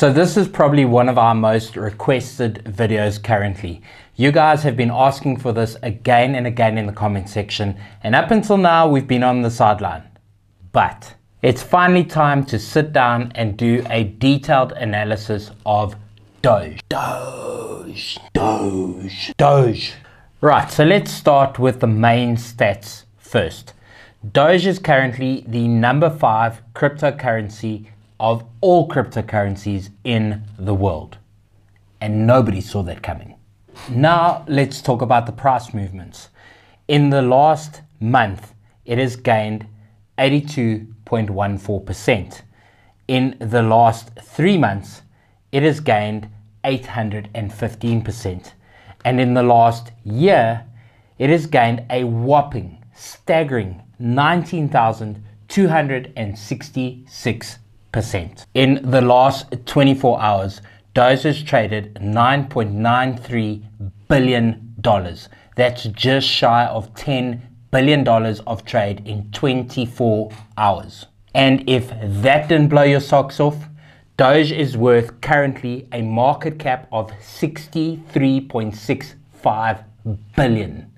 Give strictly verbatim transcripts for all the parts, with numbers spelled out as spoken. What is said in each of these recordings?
So this is probably one of our most requested videos currently. You guys have been asking for this again and again in the comment section, and up until now we've been on the sideline. But it's finally time to sit down and do a detailed analysis of Doge. Doge, Doge, Doge. Right, so let's start with the main stats first. Doge is currently the number five cryptocurrency of all cryptocurrencies in the world, and nobody saw that coming. Now let's talk about the price movements. In the last month, it has gained eighty-two point one four percent. In the last three months, it has gained eight hundred fifteen percent. And in the last year, it has gained a whopping, staggering nineteen thousand two hundred sixty-six percent. In the last twenty-four hours, Doge has traded nine point nine three billion dollars. That's just shy of ten billion dollars of trade in twenty-four hours. And if that didn't blow your socks off, Doge is worth currently a market cap of sixty-three point six five billion dollars.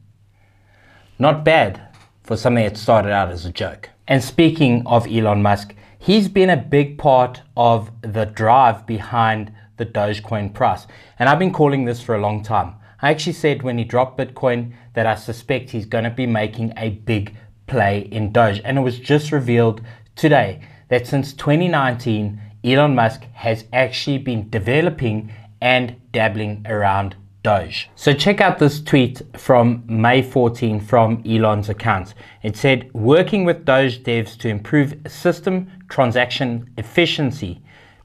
Not bad for something that started out as a joke. And speaking of Elon Musk, he's been a big part of the drive behind the Dogecoin price, and I've been calling this for a long time. I actually said when he dropped Bitcoin that I suspect he's going to be making a big play in Doge, and it was just revealed today that since twenty nineteen, Elon Musk has actually been developing and dabbling around Doge. So check out this tweet from May fourteenth from Elon's account. It said, "Working with Doge devs to improve system transaction efficiency,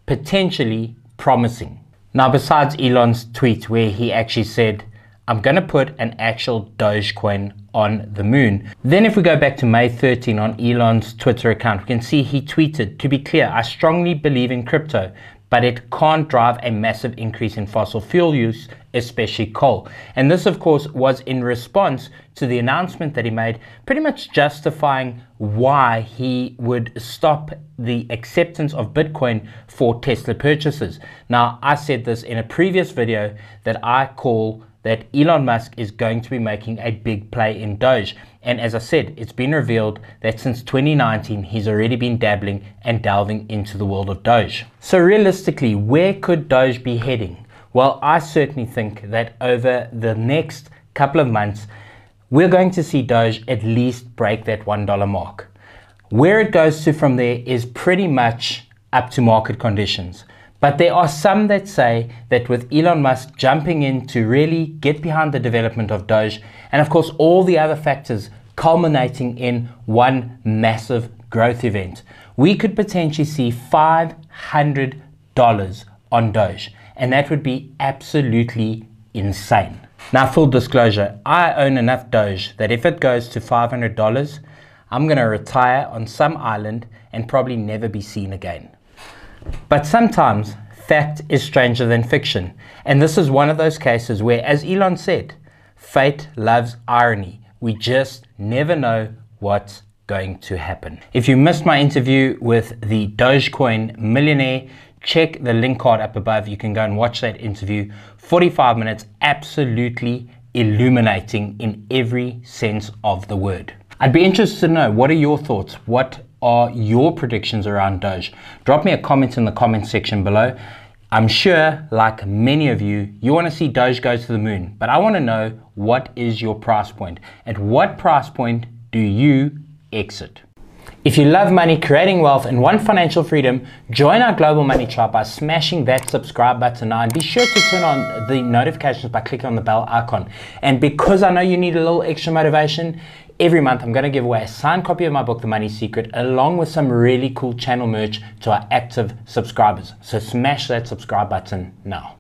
potentially promising." Now, besides Elon's tweet where he actually said, "I'm going to put an actual Dogecoin on the moon," then if we go back to May thirteenth on Elon's Twitter account, we can see he tweeted, "To be clear, I strongly believe in crypto, but it can't drive a massive increase in fossil fuel use, especially coal." And this, of course, was in response to the announcement that he made, pretty much justifying why he would stop the acceptance of Bitcoin for Tesla purchases. Now, I said this in a previous video that I call that Elon Musk is going to be making a big play in Doge. And as I said, it's been revealed that since twenty nineteen, he's already been dabbling and delving into the world of Doge. So realistically, where could Doge be heading? Well, I certainly think that over the next couple of months, we're going to see Doge at least break that one dollar mark. Where it goes to from there is pretty much up to market conditions. But there are some that say that with Elon Musk jumping in to really get behind the development of Doge, and of course all the other factors culminating in one massive growth event, we could potentially see five hundred dollars on Doge, and that would be absolutely insane. Now, full disclosure, I own enough Doge that if it goes to five hundred dollars, I'm going to retire on some island and probably never be seen again. But sometimes fact is stranger than fiction, and this is one of those cases where, as Elon said, fate loves irony. We just never know what's going to happen. If you missed my interview with the Dogecoin millionaire, check the link card up above. You can go and watch that interview. forty-five minutes, absolutely illuminating in every sense of the word. I'd be interested to know, what are your thoughts? What are your predictions around Doge? Drop me a comment in the comment section below. I'm sure, like many of you, you want to see Doge go to the moon, but I want to know, what is your price point? At what price point do you exit? If you love money, creating wealth, and want financial freedom, join our global money tribe by smashing that subscribe button now, and be sure to turn on the notifications by clicking on the bell icon. And because I know you need a little extra motivation, every month I'm going to give away a signed copy of my book, The Money Secret, along with some really cool channel merch to our active subscribers. So smash that subscribe button now.